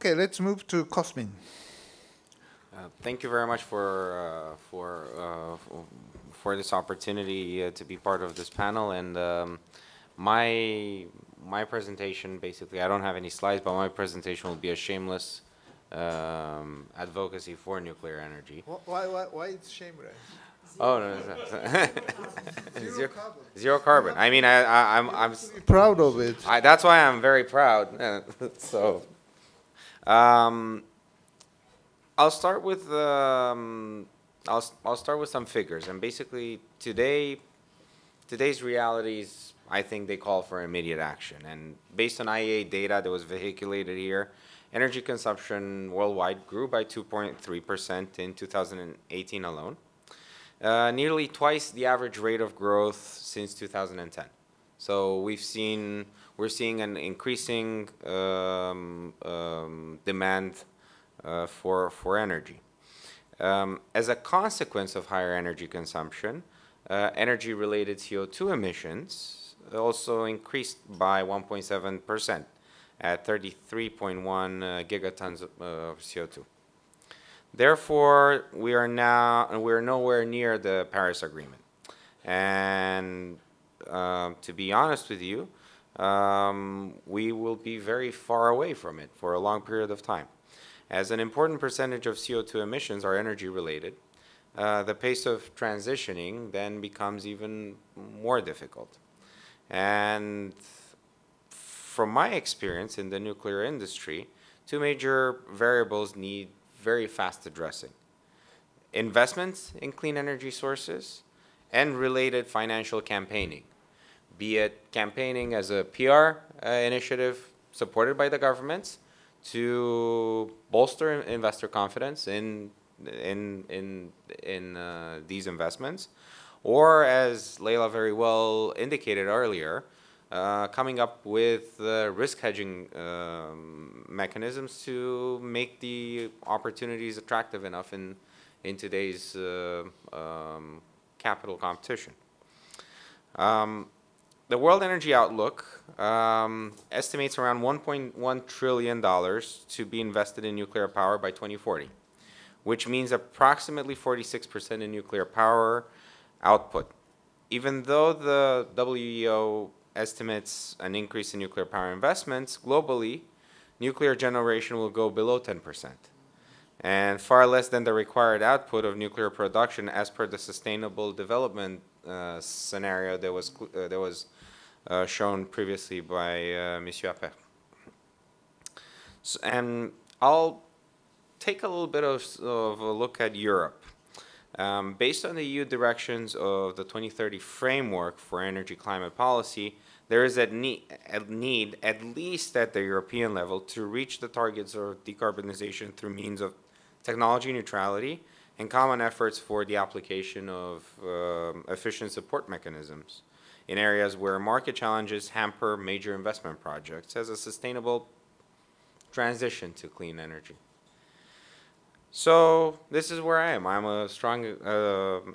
Okay, let's move to Cosmin. Thank you very much for this opportunity to be part of this panel. And my presentation, basically, I don't have any slides, but my presentation will be a shameless advocacy for nuclear energy. Why it's shameless? Oh no! Zero carbon. I mean, I'm proud of it. That's why I'm very proud. So, I'll start with some figures. And basically, today's realities, I think they call for immediate action. And based on IEA data that was vehiculated here, energy consumption worldwide grew by 2.3% in 2018 alone. Nearly twice the average rate of growth since 2010. So we're seeing an increasing demand for energy. As a consequence of higher energy consumption, energy-related CO2 emissions also increased by 1.7% at 33.1 gigatons of CO2. Therefore, we're nowhere near the Paris Agreement. And to be honest with you, we will be very far away from it for a long period of time. As an important percentage of CO2 emissions are energy-related, the pace of transitioning then becomes even more difficult. And from my experience in the nuclear industry, two major variables need very fast addressing: investments in clean energy sources and related financial campaigning, be it campaigning as a PR initiative supported by the governments to bolster investor confidence in these investments, or as Leila very well indicated earlier, coming up with risk hedging mechanisms to make the opportunities attractive enough in today's capital competition. The World Energy Outlook estimates around $1.1 trillion to be invested in nuclear power by 2040, which means approximately 46% in nuclear power output. Even though the WEO estimates an increase in nuclear power investments globally, nuclear generation will go below 10%, and far less than the required output of nuclear production as per the sustainable development scenario that was shown previously by Monsieur Appert. So, and I'll take a little bit of a look at Europe. Based on the EU directions of the 2030 framework for energy climate policy, there is a need, at least at the European level, to reach the targets of decarbonization through means of technology neutrality and common efforts for the application of efficient support mechanisms in areas where market challenges hamper major investment projects as a sustainable transition to clean energy. So this is where I am. I'm a strong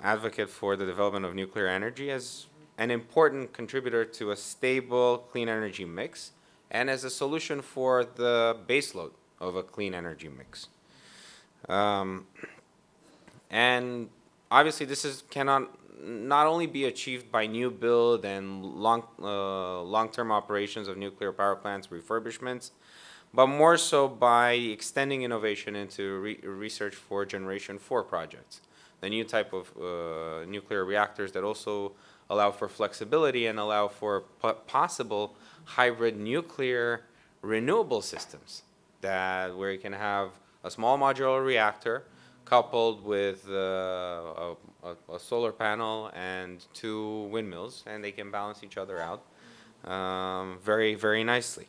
advocate for the development of nuclear energy as an important contributor to a stable clean energy mix and as a solution for the baseload of a clean energy mix. And obviously this cannot not only be achieved by new build and long-term operations of nuclear power plants, refurbishments, but more so by extending innovation into research for Generation 4 projects, the new type of nuclear reactors that also allow for flexibility and allow for possible hybrid nuclear renewable systems, that where you can have a small modular reactor coupled with a solar panel and two windmills, and they can balance each other out very, very nicely.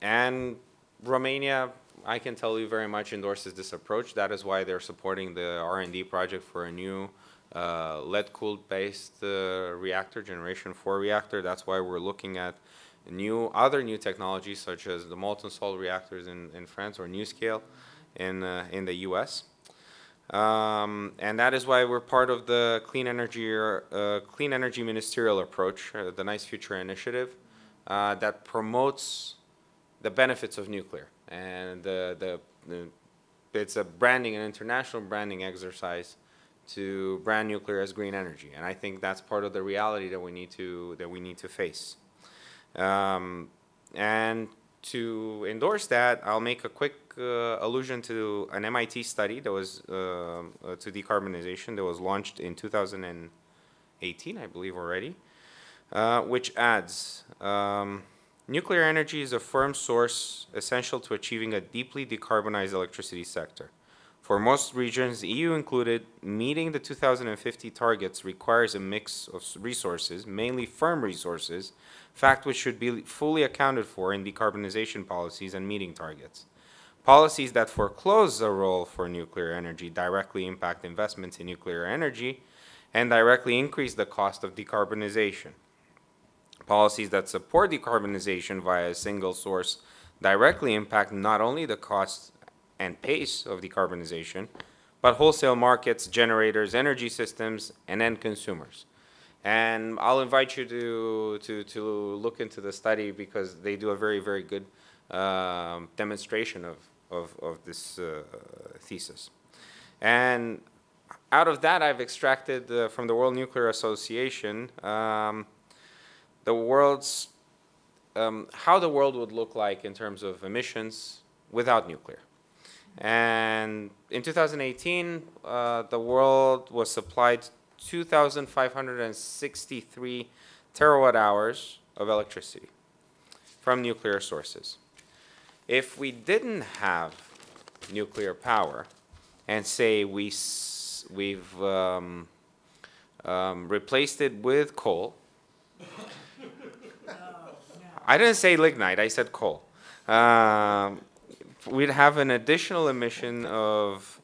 And Romania, I can tell you, very much endorses this approach. That is why they're supporting the R&D project for a new lead-cooled based reactor, Generation 4 reactor. That's why we're looking at other new technologies such as the molten salt reactors in France, or NuScale in the US. And that is why we're part of the clean energy ministerial approach, the Nice Future Initiative, that promotes the benefits of nuclear. And it's a branding, an international branding exercise to brand nuclear as green energy. And I think that's part of the reality that we need to, face. And to endorse that, I'll make a quick allusion to an MIT study that was to decarbonization that was launched in 2018, I believe already, which adds, nuclear energy is a firm source essential to achieving a deeply decarbonized electricity sector. For most regions, EU included, meeting the 2050 targets requires a mix of resources, mainly firm resources, fact which should be fully accounted for in decarbonization policies and meeting targets. Policies that foreclose a role for nuclear energy directly impact investments in nuclear energy and directly increase the cost of decarbonization. Policies that support decarbonization via a single source directly impact not only the costs and pace of decarbonization, but wholesale markets, generators, energy systems, and end consumers. And I'll invite you to look into the study because they do a very, very good demonstration of this thesis. And out of that, I've extracted from the World Nuclear Association the world's, how the world would look like in terms of emissions without nuclear. And in 2018, the world was supplied 2,563 terawatt hours of electricity from nuclear sources. If we didn't have nuclear power, and say we've replaced it with coal, I didn't say lignite, I said coal. We'd have an additional emission of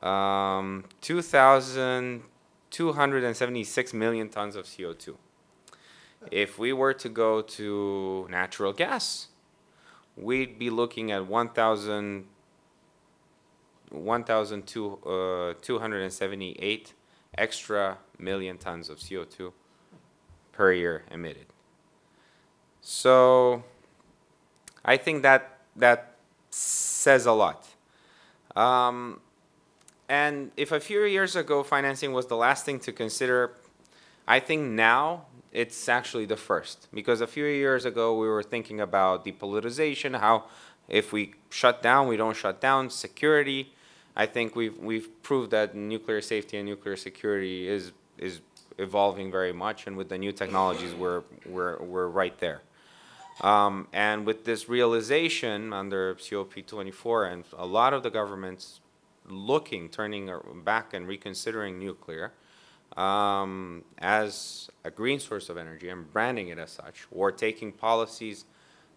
2,276 million tons of CO2. If we were to go to natural gas, we'd be looking at 1,278 extra million tons of CO2 per year emitted. So I think that says a lot. And if a few years ago financing was the last thing to consider, I think now it's actually the first. Because a few years ago we were thinking about depoliticization, how if we shut down, we don't shut down, security. I think we've proved that nuclear safety and nuclear security is evolving very much, and with the new technologies we're right there. And with this realization under COP24 and a lot of the governments looking, turning back and reconsidering nuclear as a green source of energy and branding it as such, or taking policies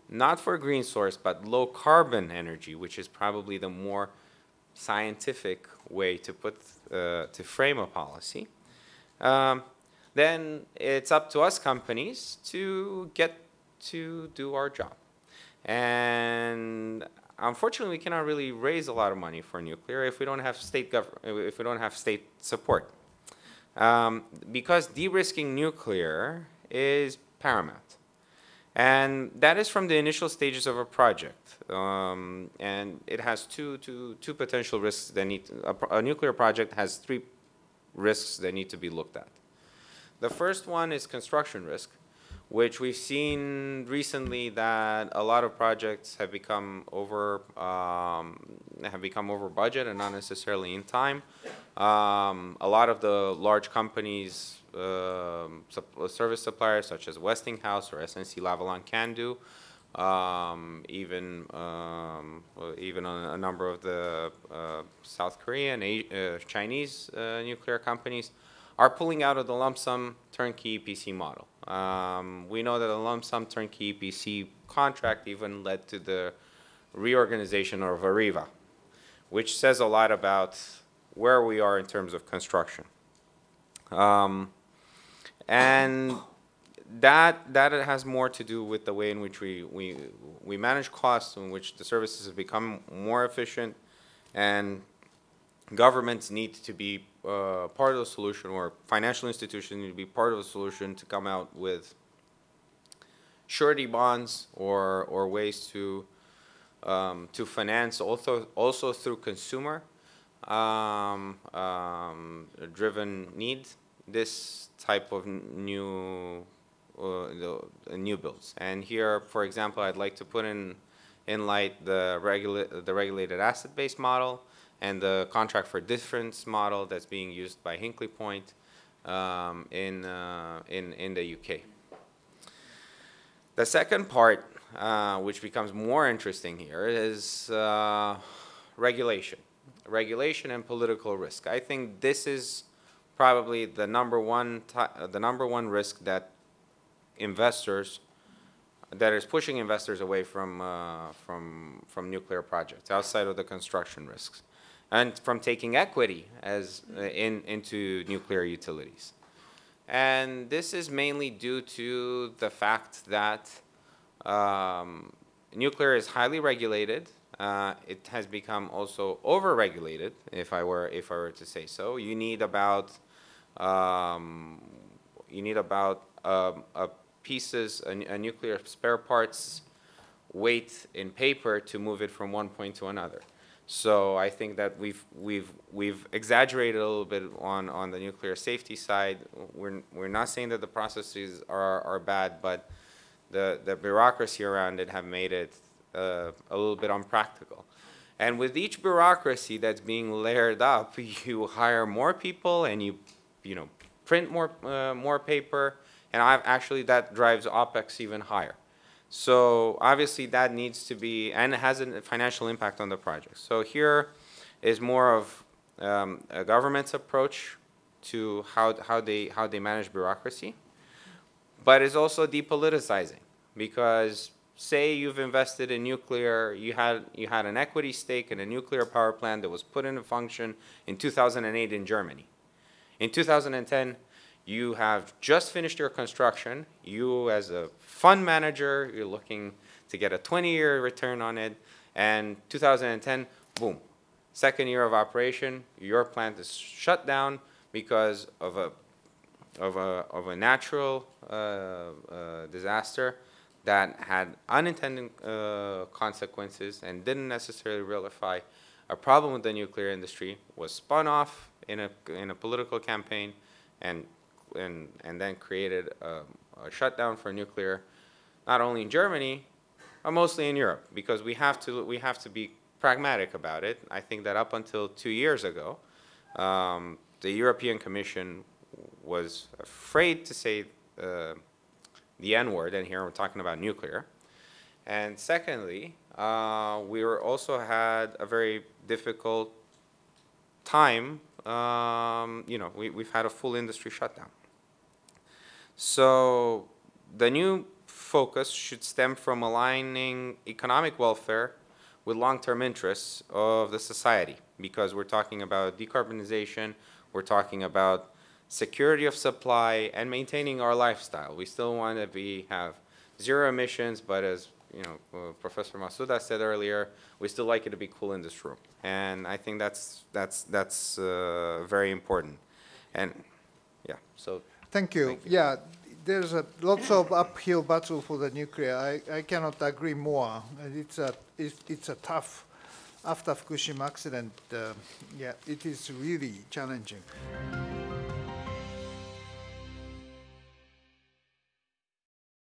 not for green source but low carbon energy, which is probably the more scientific way to put, to frame a policy, then it's up to us companies to get to do our job. And unfortunately, we cannot really raise a lot of money for nuclear if we don't have state support, because de-risking nuclear is paramount, and that is from the initial stages of a project. And it has two potential risks that need to, a nuclear project has three risks that need to be looked at. The first one is construction risk, which we've seen recently that a lot of projects have become over budget and not necessarily in time. A lot of the large companies, service suppliers such as Westinghouse or SNC-Lavalin can do, even a number of the South Korean, Chinese nuclear companies are pulling out of the lump sum turnkey EPC model. We know that a lump sum turnkey EPC contract even led to the reorganization of Arriva, which says a lot about where we are in terms of construction. And that has more to do with the way in which we manage costs, in which the services have become more efficient, and governments need to be part of the solution, or financial institutions need to be part of the solution to come out with surety bonds or ways to to finance also through consumer driven needs, this type of new builds. And here, for example, I'd like to put in light the regulated asset-based model and the contract for difference model that's being used by Hinkley Point in the UK. The second part, which becomes more interesting here, is regulation and political risk. I think this is probably the number one risk that is pushing investors away from nuclear projects, outside of the construction risks, and from taking equity as into nuclear utilities. And this is mainly due to the fact that nuclear is highly regulated. It has become also over-regulated, if I were to say so. You need about a nuclear spare part's weight in paper to move it from one point to another. So I think that we've exaggerated a little bit on the nuclear safety side. We're not saying that the processes are bad, but the bureaucracy around it have made it a little bit unpractical. And with each bureaucracy that's being layered up, you hire more people and you print more paper, and actually that drives OPEX even higher. So obviously that needs to be, and it has a financial impact on the project. So here is more of a government's approach to how they manage bureaucracy, but it's also depoliticizing, because say you've invested in nuclear, you had an equity stake in a nuclear power plant that was put into function in 2008 in Germany. In 2010, you have just finished your construction. You, as a fund manager, you're looking to get a 20-year return on it. And 2010, boom, second year of operation, your plant is shut down because of a natural disaster that had unintended consequences and didn't necessarily reify a problem with the nuclear industry, was spun off in a political campaign, and then created a shutdown for nuclear, not only in Germany, but mostly in Europe, because we have to be pragmatic about it. I think that up until 2 years ago, the European Commission was afraid to say the N-word, and here we're talking about nuclear. And secondly, we also had a very difficult time. We've had a full industry shutdown. So the new focus should stem from aligning economic welfare with long-term interests of the society, because we're talking about decarbonization, we're talking about security of supply, and maintaining our lifestyle. We still want to have zero emissions, but as Professor Masuda said earlier, we still like it to be cool in this room. And I think that's very important. And yeah, so thank you. Yeah, there's lots of uphill battle for the nuclear. I cannot agree more. It's a tough, after Fukushima accident, yeah, it is really challenging.